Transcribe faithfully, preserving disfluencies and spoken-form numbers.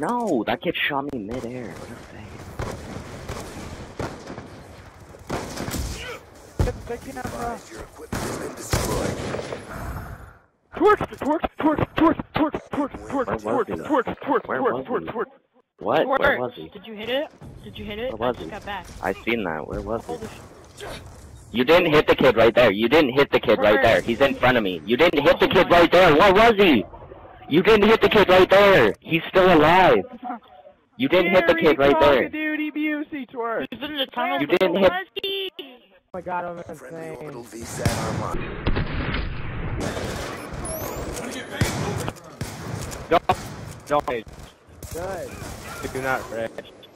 No, that kid shot me midair. What a fake. Torch, torch, torch, torch, torch, torch, torch, torch, torch, torch, torch, torch. What? Torch. Where was he? Did you hit it? Did you hit it? Where was I he? Got back. I seen that. Where was he? You didn't hit the kid right there. You didn't hit the kid right there. He's in front of me. You didn't hit the kid right there. Where was he? You didn't hit the kid right there. He's still alive. You didn't hit the kid right there. You didn't hit. Oh my god, I'm insane. Don't, don't rage. Good. Do not rage.